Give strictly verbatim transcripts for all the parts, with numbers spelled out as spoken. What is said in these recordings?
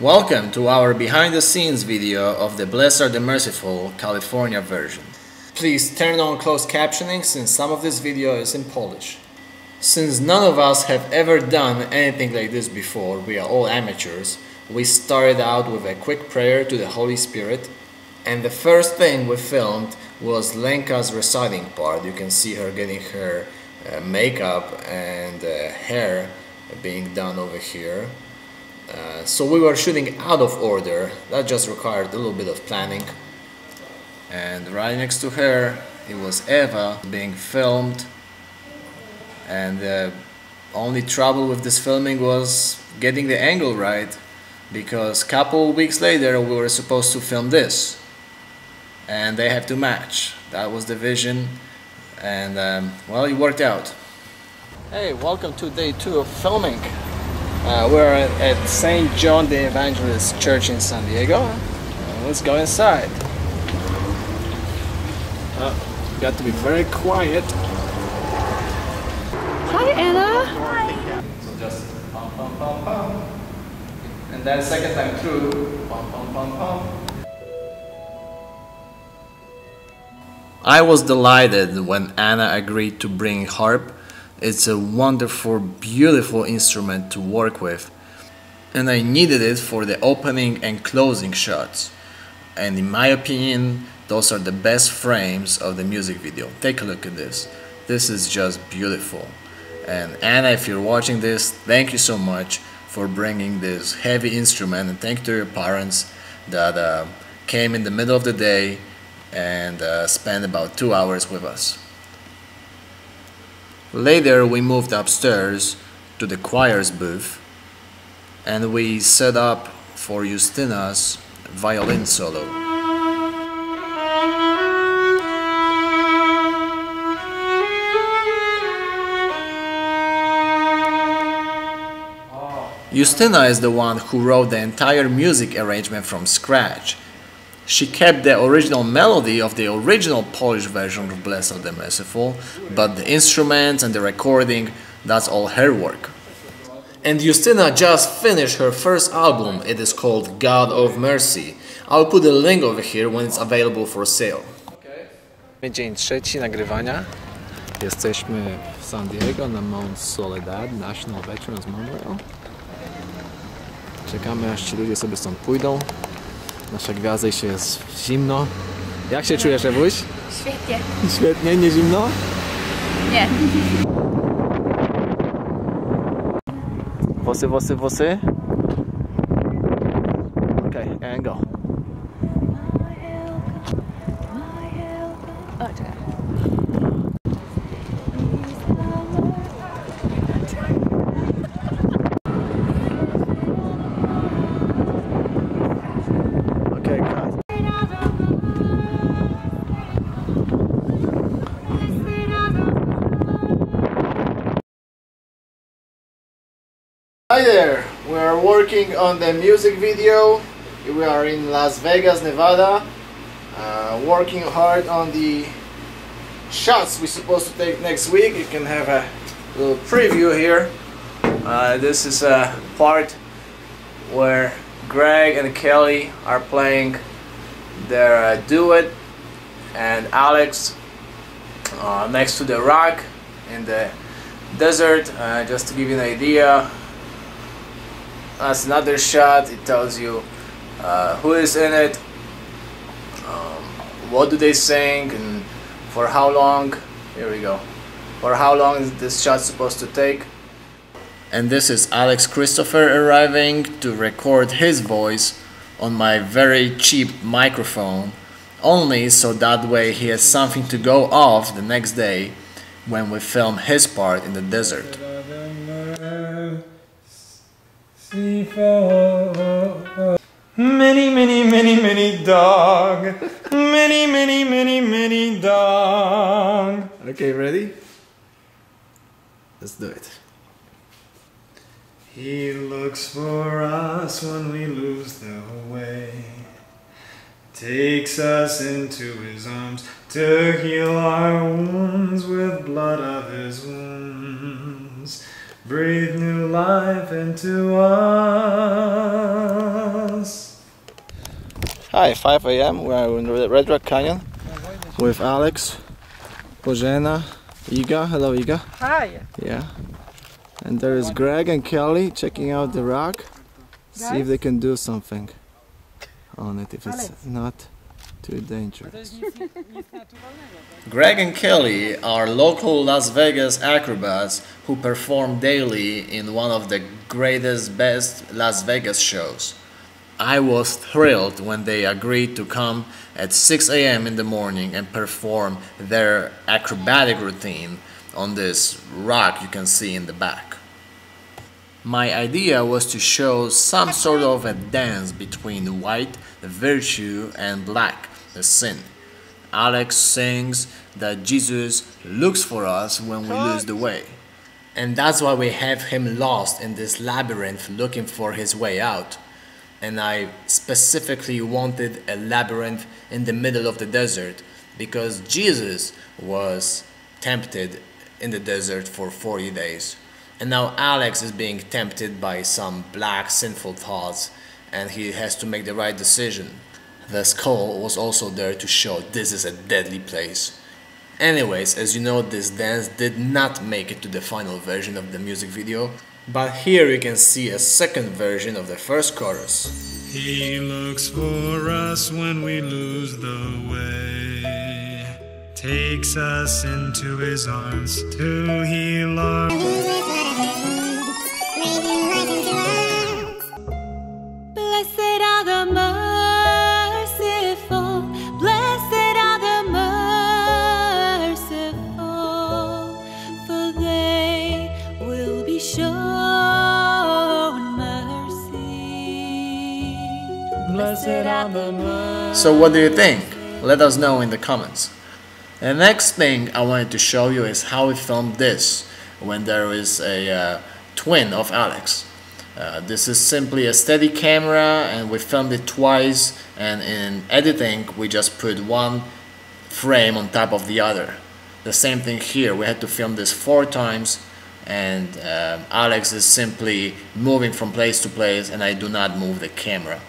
Welcome to our behind the scenes video of the Blessed are the Merciful California version. Please turn on closed captioning since some of this video is in Polish. Since none of us have ever done anything like this before, we are all amateurs, we started out with a quick prayer to the Holy Spirit, and the first thing we filmed was Lenka's reciting part. You can see her getting her uh, makeup and uh, hair being done over here. Uh, so we were shooting out of order. That just required a little bit of planning. And right next to her it was Eva being filmed, and the only trouble with this filming was getting the angle right, because a couple weeks later we were supposed to film this and they had to match. That was the vision, and um, well, it worked out. Hey, welcome to day two of filming. Uh, we're at Saint John the Evangelist Church in San Diego. Uh, let's go inside. Uh, got to be very quiet. Hi, Anna. Hi. So just pom pom pom pom, and then second time through, pom pom pom pom. I was delighted when Anna agreed to bring harp. It's a wonderful, beautiful instrument to work with, and I needed it for the opening and closing shots, and in my opinion those are the best frames of the music video. Take a look at this. This is just beautiful. And Anna, if you're watching this, thank you so much for bringing this heavy instrument, and thank you to your parents that uh, came in the middle of the day and uh, spent about two hours with us. Later we moved upstairs to the choir's booth and we set up for Justyna's violin solo. Justyna is the one who wrote the entire music arrangement from scratch. She kept the original melody of the original Polish version of Blessed are the Merciful, but the instruments and the recording, that's all her work. And Justyna just finished her first album. It is called God of Mercy. I'll put a link over here when it's available for sale. Dzień trzeci nagrywania. Jesteśmy w San Diego na Mount Soledad National Veterans Memorial. Czekamy, aż ci ludzie sobie stąd pójdą. Nasza gwiazda, jeszcze jest zimno. Jak się czujesz, Ewuś? Świetnie. Świetnie? Nie zimno? Nie. Włosy, włosy, włosy. Okej, okay, and go. Hi there! We are working on the music video. We are in Las Vegas, Nevada, uh, working hard on the shots we're supposed to take next week. You can have a little preview here. Uh, this is a part where Greg and Kelly are playing their uh, duet, and Alex uh, next to the rock in the desert. Uh, just to give you an idea, that's another shot. It tells you uh, who is in it, um, what do they sing, and for how long. Here we go. For how long is this shot supposed to take? And this is Alex Christopher arriving to record his voice on my very cheap microphone, only so that way he has something to go off the next day when we film his part in the desert. Many, many, many, many dog. Many, many, many, many dog. Okay, ready? Let's do it. He looks for us when we lose the way. Takes us into his arms to heal our wounds with blood of his wounds. Breathe new life into us. Hi, five A M we are in the Red Rock Canyon with Alex, Bożena, Iga. Hello, Iga. Hi. Yeah. And there is Greg and Kelly checking out the rock. See if they can do something on it, if it's not too dangerous. Greg and Kelly are local Las Vegas acrobats who perform daily in one of the greatest, best Las Vegas shows. I was thrilled when they agreed to come at six A M in the morning and perform their acrobatic routine on this rock you can see in the back. My idea was to show some sort of a dance between white, the virtue, and black, the sin. Alex sings that Jesus looks for us when we lose the way. And that's why we have him lost in this labyrinth looking for his way out. And I specifically wanted a labyrinth in the middle of the desert because Jesus was tempted in the desert for forty days. And now Alex is being tempted by some black sinful thoughts and he has to make the right decision. The skull was also there to show this is a deadly place. Anyways, as you know, this dance did not make it to the final version of the music video, but here you can see a second version of the first chorus. He looks for us when we lose the way, takes us into his arms to heal our... So what do you think? Let us know in the comments. The next thing I wanted to show you is how we filmed this when there is a uh, twin of Alex. Uh, this is simply a steady camera and we filmed it twice, and in editing we just put one frame on top of the other. The same thing here, we had to film this four times and uh, Alex is simply moving from place to place and I do not move the camera.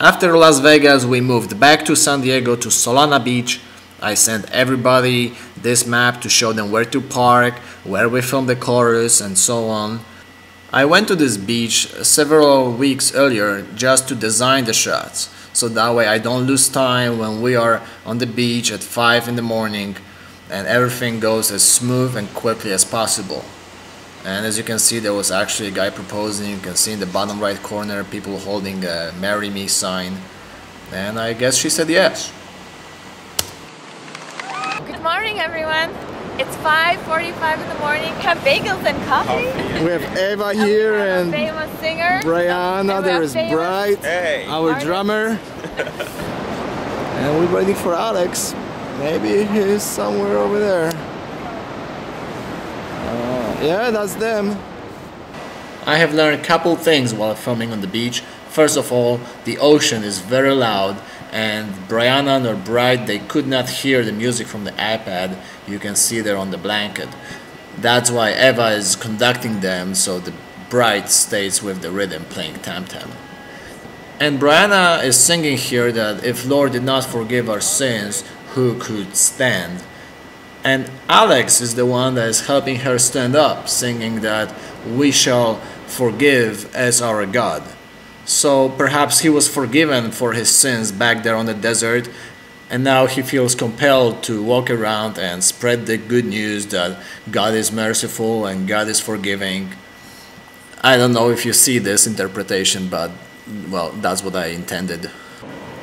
After Las Vegas, we moved back to San Diego to Solana Beach. I sent everybody this map to show them where to park, where we filmed the chorus, and so on. I went to this beach several weeks earlier just to design the shots, so that way I don't lose time when we are on the beach at five in the morning and everything goes as smooth and quickly as possible. And as you can see, there was actually a guy proposing. You can see in the bottom right corner people holding a marry me sign, and I guess she said yes. Good morning everyone, it's five forty-five in the morning. Have bagels and coffee. We have Eva here and famous singer Briana, there is Bright, hey, our drummer. And we're waiting for Alex, maybe he's somewhere over there. Yeah, that's them. I have learned a couple things while filming on the beach. First of all, the ocean is very loud and Briana nor Bright, they could not hear the music from the iPad. You can see there on the blanket. That's why Eva is conducting them, so the Bright stays with the rhythm playing tam-tam. And Briana is singing here that if Lord did not forgive our sins, who could stand? And Alex is the one that is helping her stand up, singing that we shall forgive as our God. So perhaps he was forgiven for his sins back there on the desert, and now he feels compelled to walk around and spread the good news that God is merciful and God is forgiving. I don't know if you see this interpretation, but well, that's what I intended.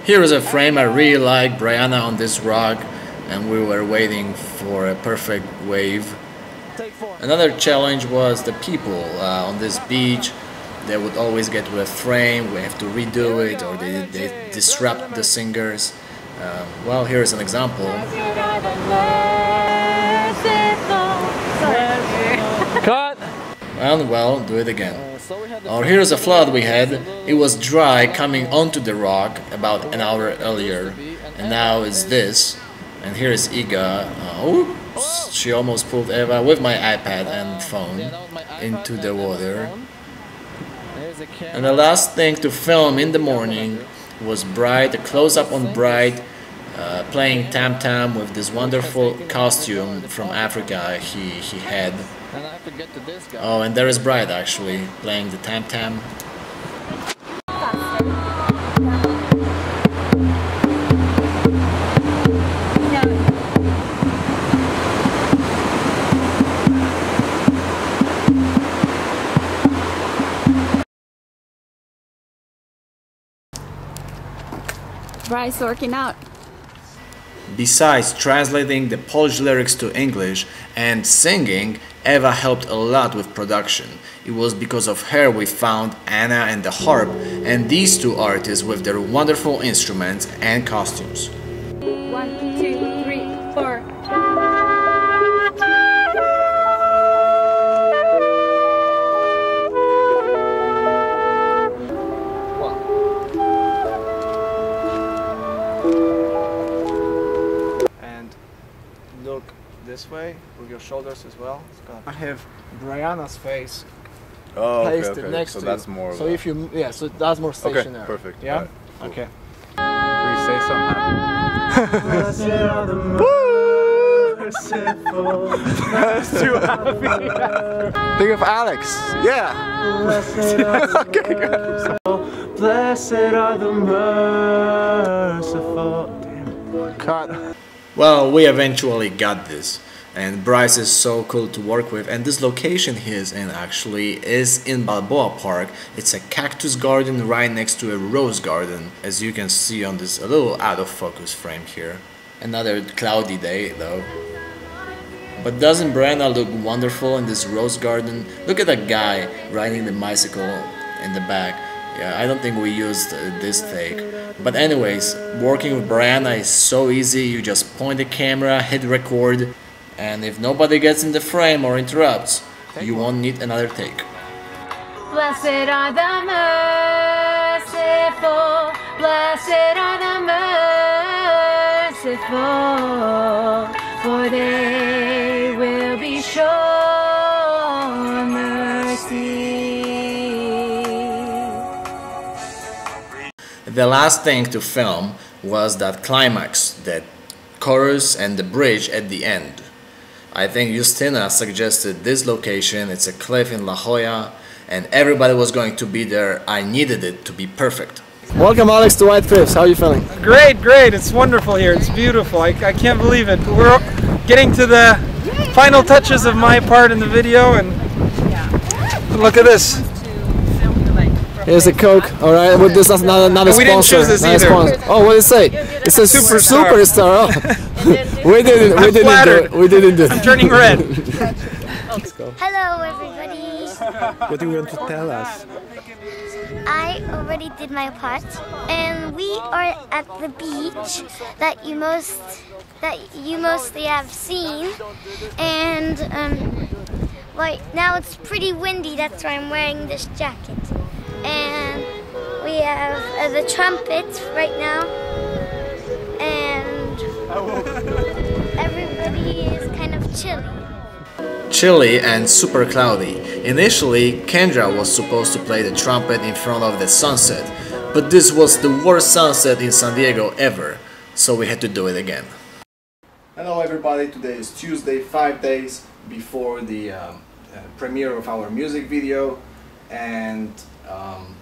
Here is a frame I really like, Briana on this rock. And we were waiting for a perfect wave. Another challenge was the people uh, on this beach. They would always get to a frame, we have to redo it, or they, they disrupt the singers. Uh, well, here's an example. Cut! Well, well, do it again. Or here's a flood we had. It was dry coming onto the rock about an hour earlier. And now it's this. And here is Iga, oh, oops, she almost pulled Eva with my iPad and phone into the water. And the last thing to film in the morning was Bride, a close-up on Bride uh, playing tam-tam with this wonderful costume from Africa he, he had. Oh, and there is Bride actually playing the tam-tam. Brice working out. Besides translating the Polish lyrics to English and singing, Eva helped a lot with production. It was because of her we found Anna and the harp, and these two artists with their wonderful instruments and costumes. One, two, three, four. This way with your shoulders as well. I have Briana's face oh, placed okay, okay. next so to. So that's more. So if you yeah, so that's more stationary. Okay, perfect. Yeah. Right, cool. Okay. We say something. Blessed are the merciful. That's too happy. Think of Alex. Yeah. Okay, good. Blessed are the merciful. Damn. Cut. Well, we eventually got this, and Brice is so cool to work with, and this location he is in actually is in Balboa Park. It's a cactus garden right next to a rose garden, as you can see on this a little out of focus frame here. Another cloudy day though. But doesn't Briana look wonderful in this rose garden? Look at that guy riding the bicycle in the back. Yeah, I don't think we used uh, this take. But anyways, working with Briana is so easy. You just point the camera, hit record, and if nobody gets in the frame or interrupts, you won't need another take. Blessed are the merciful, blessed are the merciful, for they will be shown mercy. The last thing to film was that climax, that chorus and the bridge at the end. I think Justyna suggested this location. It's a cliff in La Jolla and everybody was going to be there. I needed it to be perfect. Welcome Alex to White Cliffs. How are you feeling? Great, great. It's wonderful here. It's beautiful. I, I can't believe it. We're getting to the final touches of my part in the video and look at this. Here's a Coke, alright, well, this is not another sponsor. We didn't choose this either. Sponsor. Oh, what did it say? It says super superstar. superstar. Oh. we didn't, we didn't do it. We didn't do it. I'm turning red. Let's go. Hello, everybody. What do you want to tell us? I already did my part, and we are at the beach that you most, that you mostly have seen, and um, right now it's pretty windy. That's why I'm wearing this jacket. And we have uh, the trumpets right now, and everybody is kind of chilly. Chilly and super cloudy. Initially, Kendra was supposed to play the trumpet in front of the sunset, but this was the worst sunset in San Diego ever, so we had to do it again. Hello everybody, today is Tuesday, five days before the um, uh, premiere of our music video, and Um,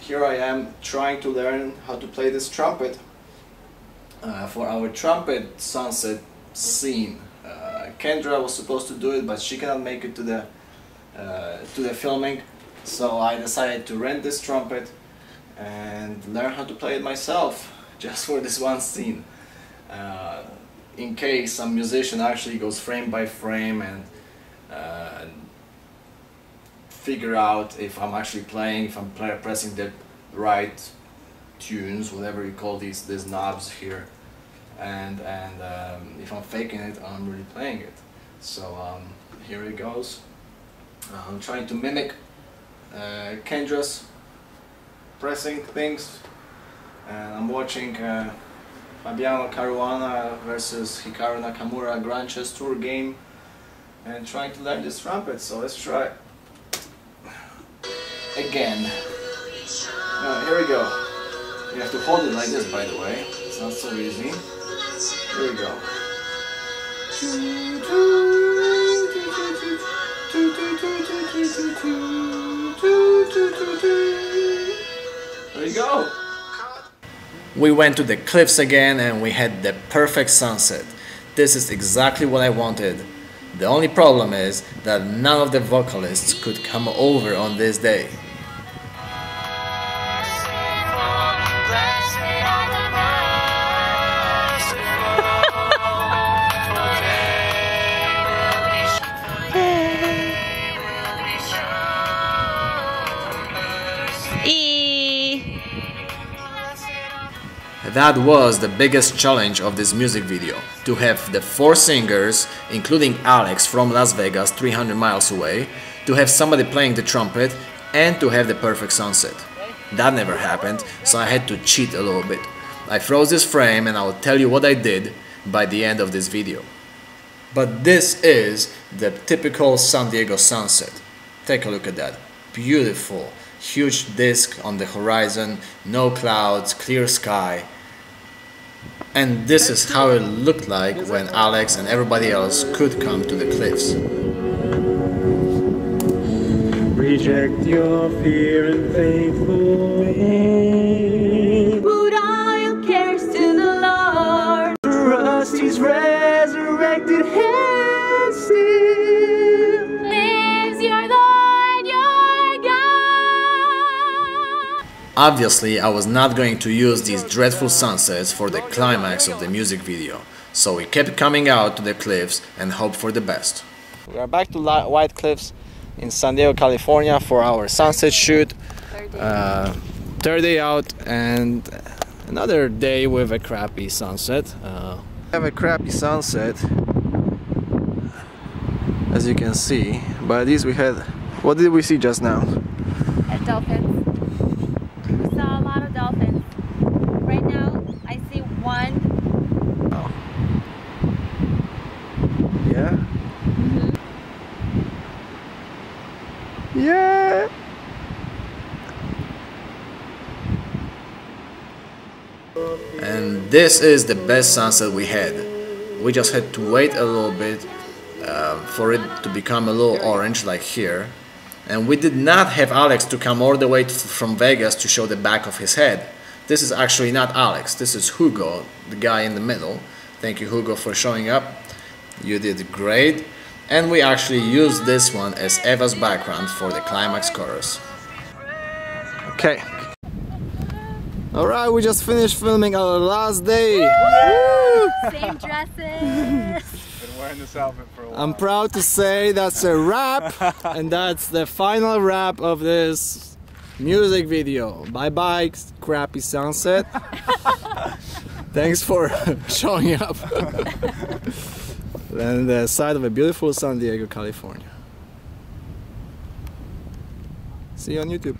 here I am trying to learn how to play this trumpet uh, for our trumpet sunset scene. Uh, Kendra was supposed to do it, but she cannot make it to the uh, to the filming, so I decided to rent this trumpet and learn how to play it myself, just for this one scene. Uh, in case some musician actually goes frame by frame and uh, figure out if I'm actually playing, if I'm play, pressing the right tunes, whatever you call these these knobs here, and and um, if I'm faking it, I'm really playing it. So um, here it goes. I'm trying to mimic uh, Kendra's pressing things, and I'm watching uh, Fabiano Caruana versus Hikaru Nakamura Grand Chess Tour game, and trying to learn this trumpet. So let's try. Again. There we go. You have to hold it like this, by the way. It's not so easy. Here we go. There you go. We went to the cliffs again and we had the perfect sunset. This is exactly what I wanted. The only problem is that none of the vocalists could come over on this day. That was the biggest challenge of this music video, to have the four singers, including Alex from Las Vegas, three hundred miles away, to have somebody playing the trumpet, and to have the perfect sunset. That never happened, so I had to cheat a little bit. I froze this frame and I'll tell you what I did by the end of this video. But this is the typical San Diego sunset. Take a look at that. Beautiful, huge disc on the horizon, no clouds, clear sky. And this is how it looked like when Alex and everybody else could come to the cliffs. Reject your fear and faithful aid. Put all your cares to the Lord. Trust His resurrected hand still lives your Lord, your God. Obviously, I was not going to use these dreadful sunsets for the climax of the music video, so we kept coming out to the cliffs and hoped for the best. We are back to La White Cliffs in San Diego, California for our sunset shoot. Uh, third day out and another day with a crappy sunset. Uh, we have a crappy sunset, as you can see, but at least we had... What did we see just now? A dolphin. Yeah. And this is the best sunset we had. We just had to wait a little bit uh, for it to become a little orange like here, and we did not have Alex to come all the way from Vegas to show the back of his head. This is actually not Alex, this is Hugo, the guy in the middle. Thank you, Hugo, for showing up. You did great. And we actually used this one as Eva's background for the climax chorus. Okay. Alright, we just finished filming our last day. Woo! Woo! Same dresses. Been wearing this outfit for a while. I'm proud to say that's a wrap. And that's the final wrap of this music video. Bye bye, crappy sunset. Thanks for showing up. And the side of a beautiful San Diego, California. See you on YouTube.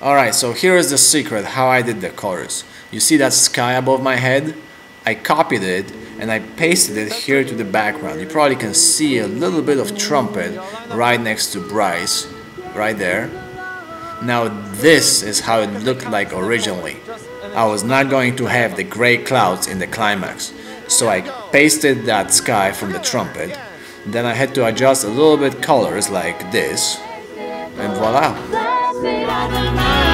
Alright, so here is the secret how I did the chorus. You see that sky above my head? I copied it and I pasted it here to the background. You probably can see a little bit of trumpet right next to Brice, right there. Now this is how it looked like originally. I was not going to have the gray clouds in the climax. So I pasted that sky from the trumpet, then I had to adjust a little bit colors like this, and voila!